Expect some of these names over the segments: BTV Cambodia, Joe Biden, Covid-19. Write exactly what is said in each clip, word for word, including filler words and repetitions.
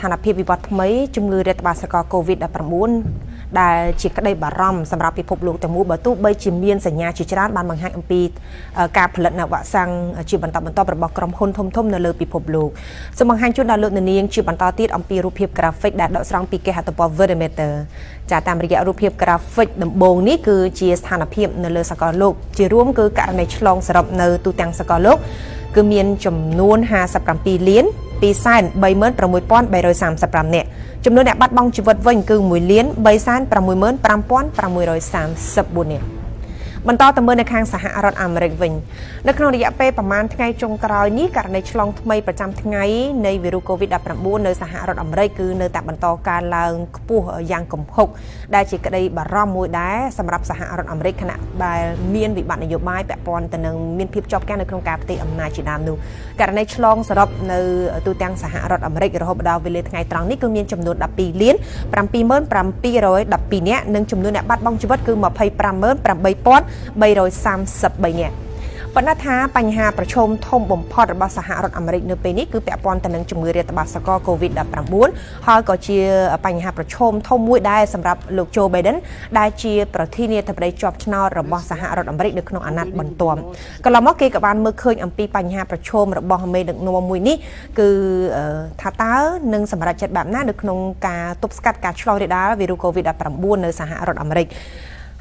ฐานพิพิบัติทำไมจุ่มเรือเดตบาสกอโควิดอัปมุนได้ฉีดกระไดบารอมสำหรับพิภพลูกแต่มูบตุใบจิมเมียนสัญญาจิจราชบานบางแห่งอัมพีการผลิตนวัตสังจีบันตาบันตอประบอกกรมคนทมทมในเรือพิภพลูกสมังแห่งจุดดาวเลือดนี้ยังจีบันตอติดอัมพีรูปเพียบกราฟิกแดดดอกสร้างปีเกหัตปอเวอร์เดเมเตอร์จากตามระยะรูปเพียบกราฟิกโบงนี้คือจีสถานพิภพในเรือสกอโลกจีร่วมคือการในฉลองสำหรับในตูแตงสกอโลกคือเมียนจำนวนหาสับกรรมปีเลี้ยนปีซ่านใบเมินประมุยป้อนใบรอยสามสับกรรมเนี่ยจำนวนเนี่ยบัดบองชีวิตวิ่งคือมุยเลี้ยนใบซ่านประมุยเมินประมป้อนประมุยรอยสามสับบุญเนี่ยบรรดาตำเมินในคางสหรัฐอเมริกาวิ่งนักนวนิยายเป้ประมาณไงจงกราวนี้การในฉลองทำไมประจำไงในวิรุโควิดอัปมุนในสหรัฐอเมริกาคือในแต่บรรดาการลางผู้ยางกบหกได้จีกได้บารอมมวยได้สำหรับสหรัฐอเมริกาขณะบายเมียนวิบัตินโยบายแปะปอนแต่หนึ่งเมียนพิบจอบแก้ในโครงการปฏิอำนาจจีนามดูการในฉลองสำหรับในตัวแทนสหรัฐอเมริการะหอบดาวเวลไงตรังนี้คือเมียนจำนวนดับปีเลี้ยนปรำปีเมินปรำปีร้อยดับปีเนี้ยหนึ่งจำนวนเนี่ยบัดบองชีวิตคือมาภัยปรำเมินปรำใบป้อนใบโดยซ้ำสับใบเนี่ยปัญหาปัญหาประชมทมบ่มพอดบาสหรัฐอเมริกาในปีนี้คือแปะปอนแต่หนึ่งจมือเรียตบาสกอโควิดดับประมุนฮาก็เชียปัญหาประชมทมมุ้ยได้สำหรับลูกโจไบเดนได้เชียประเทศเนี่ยทำได้จอบชนะระบบสหรัฐอเมริกาในขนมอนัตบรรทมก็เราเมื่อกี้กับบ้านเมื่อคืนอัมพีปัญหาประชมระบบอเมริกาในวันมุ้ยนี้คือท่าท้าหนึ่งสำหรับจัดแบบนั้นในขนมกาตุบสกัดการชลอเรดาวิรุโควิดดับประมุนในสหรัฐอเมริกา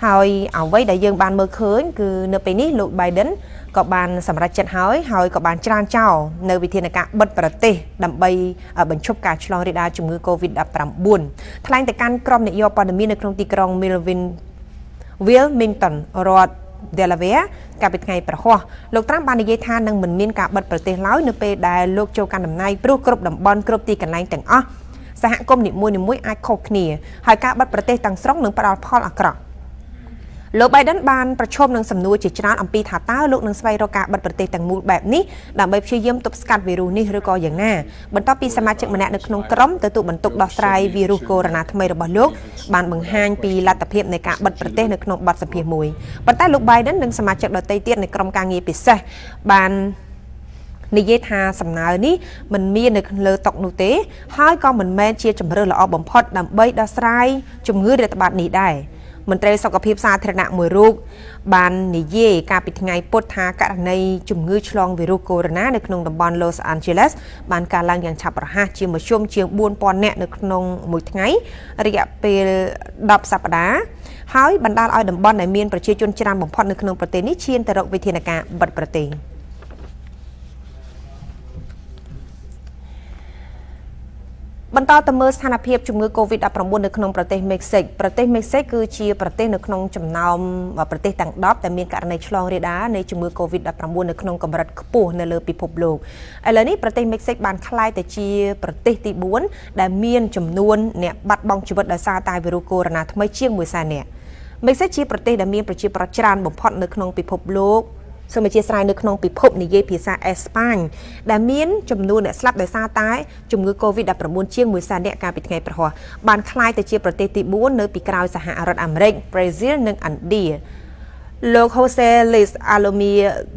หอยเอาไว้ได้ยังบานเมื่อคืนคือในปีนี้ลูกไบเดนกับบานสำหรับจัดหอยหอยกับบานจราจรในวิธีในการบัดประเทศดำไปบรรจุการชลอเรดาจุ่มเงินโควิดอับปรำบุญทลายแต่การกรอบในยอปอนมีในครองตีกรองมิลวินวิลมิงตันรอดเดลาเวร์การเป็นไงประหัวลูกตั้งบานในเยธานังเหมือนมีนการบัดประเทศแล้วในปีได้ลูกโจการดำในปลุกกรบดำบอลกรบตีกันไล่แต่งอ้อสหกรณ์นิมวยนิมวยไอโคกนี่หอยการบัดประเทศต่างสองหนึ่งปลาพอลอักระโลกใบด้านบานประชมนังสำนวนจิตราอัมพีถาต้าลูกนังสไปโรกาบันปฏิแต่งมูแบบนี้ดังใบเชี่ยเยี่ยมตุบสกัดวิรูนี่หรือกออย่างแน่บรรทัดปีสมาชิกมันแน่ในขนมกล้อมตัวตุบรรทุกดอกไตรวิรูโกรณาทำไมระบาดโลกบานบังฮันปีลาตะเพียบในกาบันปฏิในขนมบัตรสัมผัสมวยบรรทัดลูกใบด้านนังสมาชิกดอกไตเตี้ยในกรมการเงียบปิดเสบานในเยธาสำนักนี้มันมีในเลอตกนูเต้ห้อยก็เหมือนแม่เชี่ยจำเรื่องละอบ่มพอดดังใบดอกไตรจมเงือกเดือดบาดนี้ได้มันเตะสกปรกซาเทระมวยรูปบานนิเยการปิดไงปดทากะในจุ่มงือชลองวิรุโกรณาในขนมดับบอลลอสแอนเจลิสบานการลังอย่างฉับระหัสเชียงมาช่วงเชียงบุญปอนแนในขนมมวยไงระยะเปรดับสัปดาห์หายบรรดาอ้อยดับบอลในเมียนประเทศจนจรานบ่มพอดในขนมประเทศนี้เชียนแต่เราวิธีในการบัดประเทศบรรดาตะเมิสถานพิภพจุ่มเงือกโควิดอัปมุนในขนมประเทศเม็กซิกประเทศเม็กซิกคือเชียประเทศในขนมจำนำประเทศต่างดอบแต่มีการในฉลองเรดาในจุ่มเงือกโควิดอัปมุนในขนมกำรัดปูในเรือปิภพโลกอะไรนี่ประเทศเม็กซิกบานคลายแต่เชียประเทศที่บ้วนแต่มีจำนวนเนี่ยบัดบองชีวิตและซาตายวิรุโกรณาทำไมเชียงมวยซาเนี่ยเม็กซิกเชียประเทศแต่มีประชีประจานบ่มพอดในขนมปิภพโลกสมัยเชียร์สายในขนมปิภพในเยพีซาเอสปานดามินจำนวนเนี่ยสลับโดยซาตายจุ่มเงือกโควิดดับประมวลเชียงมือซาเนี่ยการปิดไงประหัวบานคลายแต่เชียร์ประเทศติบูนเนื้อปีกราวสหรัฐอเมริกาบราซิลหนึ่งอันเดียโลโคเซลิสอาโลมี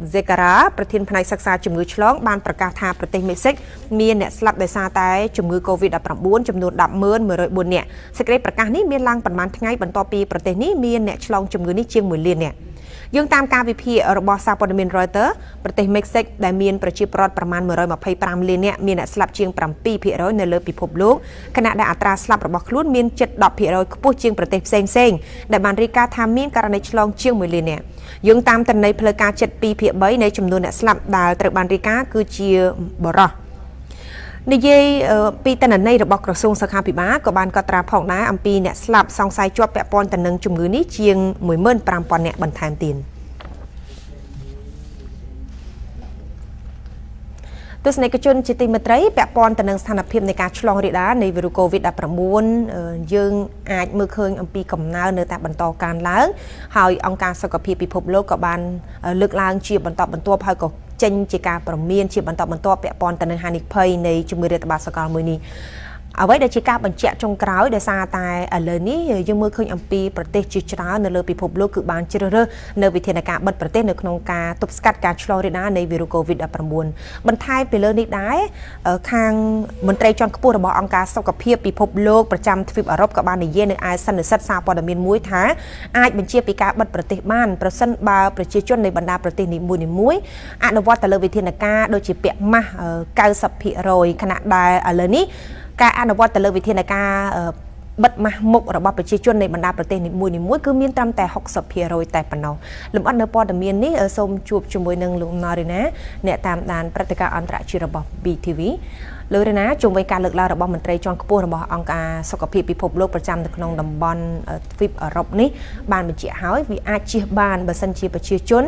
เซการาประธานพนักศึกษาจุ่มเงือกฉลองบานประกาศทางประเทศเม็กซิกมีเนี่ยสลับโดยซาตายจุ่มเงือกโควิดดับประมวลจำนวนดับเมินเมื่อไรบุญเนี่ยสเกรประกาศนี้มีลังประมาณไงบรรทอปีประเทศนี้มีเนี่ยฉลองจุ่มเงือกนี่เชียงมือเลียนเนี่ยยังตามการวิพีระบอบซาปดมินรอยเตอร์ประเทศเม็กซิกได้มีประชีพรอดประมาณเมื่อร้อยมาภัยปรามเลเนี่ยมีนัดสลับเชียงปรามปีเพียร้อยในเลือปิภพโลกขณะได้อัตราสลับระบอบคลุ้นมีนเจ็ดดอกเพียร้อยผู้เชียงประเทศเซงเซงได้บานริกาทามีนการในฉลองเชียงมือเลเนี่ยยังตามแต่ในเพลกาเจ็ดปีเพียใบในจำนวนนัดสลับดาวตระบานริกาคือเชียบรอในเยปีตันในระบบกระทรวงสาขาปีบ้ากับบานกตราผ่องน้าอัมพีเนี่ยสลับซองไซจวบแปะปอนตันหนึ่งจุ่มงือนี้เชียงหมวยเมินปรามปอนเนี่ยบรรทามตีนตัวในกระจุนจิติมัตรัยแปะปอนตันหนึ่งสถานพิมในการฉลองฤด้าในวิรุโควิดอัปประมูลยังอาจมือเคยอัมพีกับนาเนื้อแต่บรรทอการล้างหายองการสกัดพีปีพบโลกกับบานเลือกล้างเชียบบรรทอบรรทัวพายกับเจนจิกาประเมียนชีบันตอบันตอเปียปอนตันหานิกเพยในจุมือเดตบาสกาลมือนี้ เอาไว้เดี๋ยวชิคาบัญชีจงกล่าวเดี๋ยวซาตายเรื่องนี้ยังเมื่อคืนอัมพีประเทศจีนในเรื่องปีพบโลกคือบางเจริญในวิธีการบันประเทศในขนมกาตบสกัดการชลอริดาในวิรุโควิดอัปมวลบันทายไปเรื่องนี้ได้ทางมนตรีจอนขบวนระบอบองค์การสกัดเพียบปีพบโลกประจำทวีปอารบกับบางในเยในไอซ์สันหรือซัดซาปอดเมียนมุ้ยท้าไอซ์บัญชีปีกาบันประเทศบ้านประสันบาประเทศจนในบรรดาประเทศในมุ้ยในมุ้ยอันว่าแต่เรื่องวิธีการโดยจีเปียมาเก้าสับพิโรยขณะใดเรื่องนี้การอ่านว่าแต่เรื่องวิธีในการบัดมาหมกระบอบประชาชนในบรรดาประเทศในมวยในมวยคือมีนตามแต่หกสับเพียโรยแต่ปนเอาลำอันเนปอดเมียนนี่สมจูบจมวยหนึ่งลุงนอรินะเนี่ยตามด่านประกาศอันตรายชีระบอบบีทีวีเลยนะจงไว้การเลือกลาระบอบมันตรายจอนขบวนระบอบองค์การสกัดเพียบพิภพโลกประจำในขนมดัมบอนฟิบรบนี้บานเป็นเจ้าหายวิอาชีบานบัสันชีประชาชน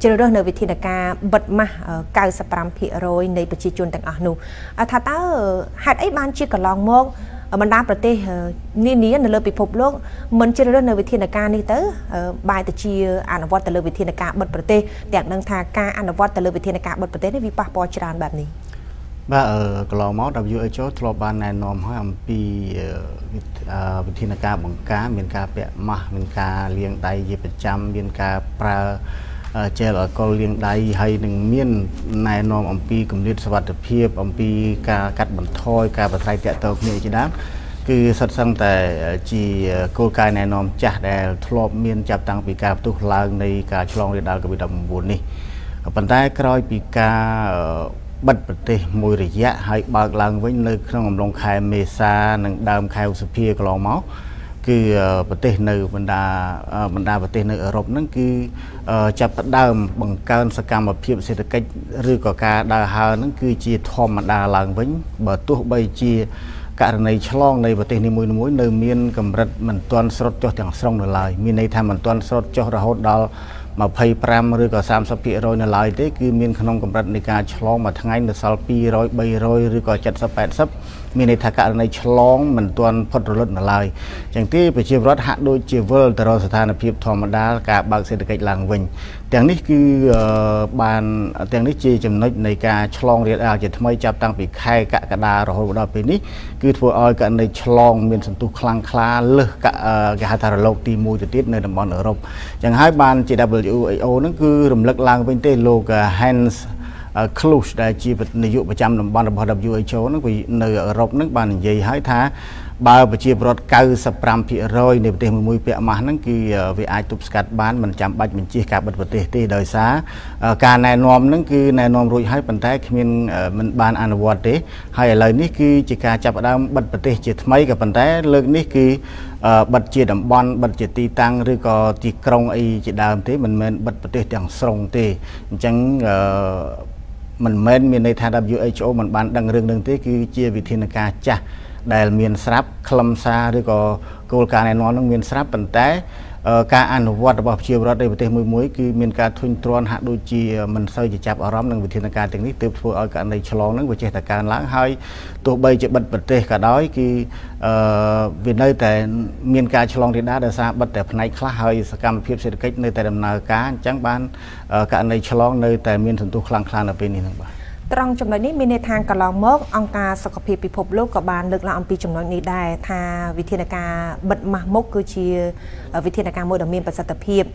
เจริญในวิธีในการบัดมาเก้าสับพรำเพียโรยในประชาชนต่างอันนู้ถ้าต้าหากไอ้บานชีก็ลองมองบรรดาประเทศนี้นี้ในเรื่องปีพบโลกมันจะเรื่องในวิธีการนี้ตั้งบายแต่ชีอ่านว่าแต่เรื่องวิธีการบนประเทศแต่ดังทางการอ่านว่าแต่เรื่องวิธีการบนประเทศในวิปปอจารแบบนี้บ้าเออกล่าวมอดอยู่ไอโจ้ทรบานในนอมให้อัมพีวิธีการบังคับเป็นการเปะมาเป็นการเลี้ยงไตเย็บประจำเป็นการปลาเจลก็เลี้ยงได้ให้หนึ่งเมียนในนอมอัมพีกุมฤทธิ์สวัสดิเพียบอัมพีการกัดบันทอยการบันไทยเตะเตาเมียจีน้ำคือสัตว์สังแต่จีโกกายในนอมจัดแดดทลบเมียนจับตังปีกาตุกลางในการฉลองเดือนดาวกับบิดาบุญนี่ปัญได้กลอยปีกาบัดปฏิมวยระยะให้บางหลังไว้ในขนมลงคายเมซาหนึ่งดามคายอุสเพียกลองเมาคือประเทศในบรรดาบรรดาประเทศในยุโรปนั่นคือจับดามบังการสกรรมเพียบเศรษฐกิจหรือก่อการดาหานั่นคือจีทอมดาลังวิ้งบตัวใบจีการในฉลองในประเทศในมวยมวยในเมียนกำรัดมันตอนสดจ่ออย่างสรงในลายมีในทำมันตอนสดจ่อระหดดาลมาภัยปรามหรือก่อสามสปีร้อยในลายได้คือเมียนขนมกำรัดในการฉลองมาทั้งไงในสัลปีร้อยใบร้อยหรือก่อจัดสแปดซับมีในทางการในฉลองเหมือนตัวพอดรถอะไรอย่างที่ไปเชียร์รถหัดโดยเชียร์เวอร์แต่เราสถานภาพธรรมดากับบางเศรษฐกิจหลังวิ่งแต่นี่คือบานแต่นี่จีจำนวนในการฉลองเรียนอาจจะทำให้จับตั้งปีไข่กะกระดาเราเราไปนี้คือทัวร์ออยกันในฉลองเมียนสันตุคลังคลาเลือกกะกะฮาตาโลกตีมูจุดติดในดับบอลเอรบอย่างให้บานจีดับเบิลยูไอโอนั่นคือรำลึกหลังเป็นเตโลกแฮนส์คลุชได้จีบในยุคประจำของบ้านเราพอดับยูไอโชนั่นคือในรอบนั้นบ้านใหญ่หายท้าบาประชีพรถเก่าสับปรามพิรอยในประเทศมวยเปียมานั่นคือวิไอตุบสกัดบ้านมันจำบัดมันจีกับประเทศที่โดยสาการนายนอมนั่นคือนายนอมรู้ให้ปัญหาขมิ้นมันบานอันวอดเดให้อะไรนี่คือจิกาจับดามบัดประเทศจิตไม่กับปัญหาเรื่องนี้คือบัดเจดับบอลบัดเจตีตังหรือก็จีกรงไอจิดามที่มันเหมือนบัดประเทศอย่างทรงที่จังมันเหมือนมีในทาง ดับเบิลยู เอช โอ มันบานดังเรื่องหนึ่งที่คือเจียวิธีการจ้ะได้เมียนทรัพย์คลำซาหรือก็โกลการในนอนต้องเมียนทรัพย์ปัญแต่การอนุวัตแบบเชียร์รถในประเทศมวยมวยคือเมียนการทุนตรอนหัดดูจีมันเซย์จะจับอารมณ์ในวิธีการต่างนี้เติบโตเอาการในฉลองนั้นวิเชษการล้างให้ตัวใบจะบัดประเทศก็ได้คือเวียนได้แต่เมียนการฉลองที่ได้แต่ซาบัดแต่ภายในคลาให้สกรรมเพียบเศรษฐกิจในแต่ดำเนินการจังบ้านการในฉลองในแต่เมียนส่วนตัวคลางคลานในปีนี้ทั้งหมดตรงจำนวนนี้มีในทางกระลองมกองการสกัดเพียบพิภพโลกกับบานเลือกลาอัมพีจำนวนนี้ได้ทางวิธีการบัดมามกคือเชียร์วิธีการโมเดลเมียนประสาทเพียบ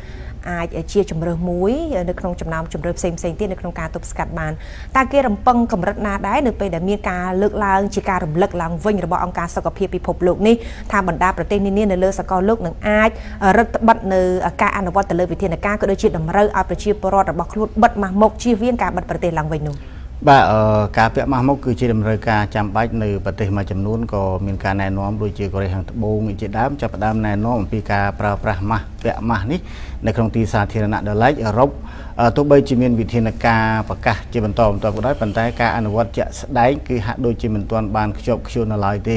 อาเชียร์จำเริญมุ้ยในขนมจำนำจำเริญเซมเซนที่ในขนมการตบสกัดบานตาเกลำปังกำรัดนาได้หนึ่งไปเดเมียนการเลือกลางจิการเลือกลางวิ่งระบบองการสกัดเพียบพิภพโลกนี้ทางบรรดาประเทศนี้ในเลือกสกัดโลกหนึ่งอารัฐบัตรในการอนุวัตเลยวิธีการก็โดยเชียร์ดำเริญอาเชียร์ปลอดระบบคลุดบัดมามกเชียร์วิ่งการบัดประเทศลางวิ่งหนุ่มบ่าการเปรียบมากคือเจดมรายการจำไปในประเทศมาจำนวนก็มีการแนะนำโดยเจกริหังบงเจดามจับดามแนะนำปีกาปราประมาเปรียบมานี่ในครองตีสาธารณะเดลัยรบตัวใบจีเมียนวิธีการประกาศจีบันตอมตัวก็ได้ปัญหาการอนุวัตจะได้คือหาโดยจีมันตอนบานจบชวนลายเด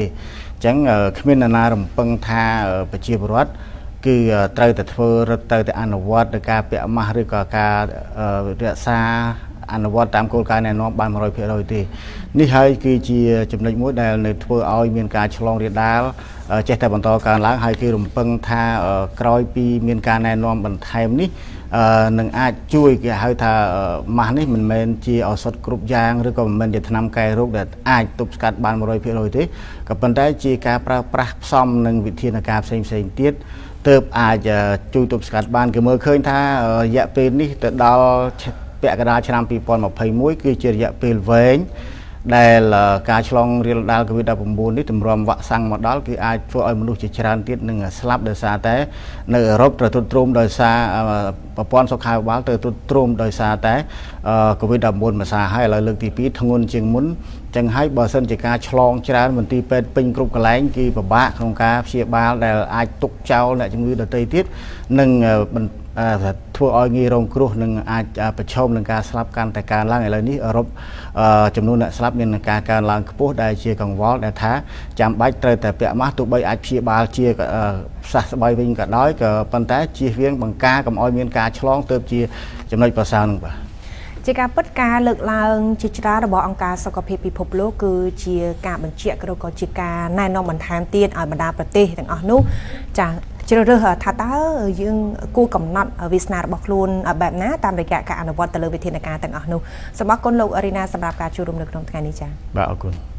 จังขมิ้นนารมปังทาประชีพรัฐคือเตยแต่เธอเตยแต่อนุวัตการเปรียบมาหรือการเรือซา อันวัดตามโครงการในน้องบานมารอยเพื่อเราตีนี่ให้คือจีจำนวนมดในในทัวร์เอาเมียนการฉลองเรียดดาวเจตแต่บรรทอนการล้างให้คือหลุมปังทากรอยปีเมียนการในน้องบรรทายนี้หนึ่งอาจช่วยก็ให้ทามานี่มันเป็นจีเอาสดกรุบยางหรือก็มันจะนำไก่รูปเด็ดอาจตบกัดบานมารอยเพื่อเราตีกับปัญหาจีการประปรับซ่อมหนึ่งวิธีในการเซ็งเซ็งเตี้ยเติบอาจจะจุดตบสกัดบานก็เมื่อเคยท่าแยกเป็นนี่แต่ดาวแปะกระดาษชนะปีปอนมาพายมุ้ยคือเจียแยกเป็นเวงได้ละการฉลองเรียลดาวก็วิดาผมบูนนี่ถึงรวมวัสังมาดอลคืออาจช่วยมนุษย์จิตรันติดหนึ่งสลับโดยสาแต่เนื้อรบเติร์ดตรูมโดยสาปอนสกายว้าเติร์ดตรูมโดยสาแต่ก็วิดาบูนมาสาให้เราเลือกตีพีทงุนเชียงมุนจังให้บริษัทจิการฉลองจราจรมันตีเป็นปิงกรุบกระไรกีบบ้าของการเชียบาลแต่อาจตกเจ้าเนี่ยจังวิดาตีทิศหนึ่งมันทั่วอ้อยงีรงครูหนึ่งอาจจะประชมหนึ่งการสลับการแต่การล่างอะไรนี้รบจำนวนสลับเนี่ยการการล่างผู้ได้เชียร์ของวอลได้ท้าจำใบเตยแต่เปียมาตุใบอาจเชียบาลเชียสัตว์ใบวิ่งกับน้อยกับปันแต่เชียเวียงบังกากับอ้อยเมียนการฉลองเติมเชียจำนวนประสานหนึ่งป่ะเจ้าการพัฒนาเลือกลางจิตราระบบองค์การสกปรกพิภพโลกคือเชียการบัญชีกระดูกจิการในนอมันทามเตียนอัลบั้มประเทศต่างอ่อนนุจากเจอเรื่องท้าท้ายังกู้กำนัดวิสนาบอกลุนแบบนั้นตามรายการการอนุวัติเตลวิธีในการต่างอ่อนนุสำหรับคนโลกอารีนาสำหรับการชุมนุมในกรุงเทพนี้จ้าบ่าวคุณ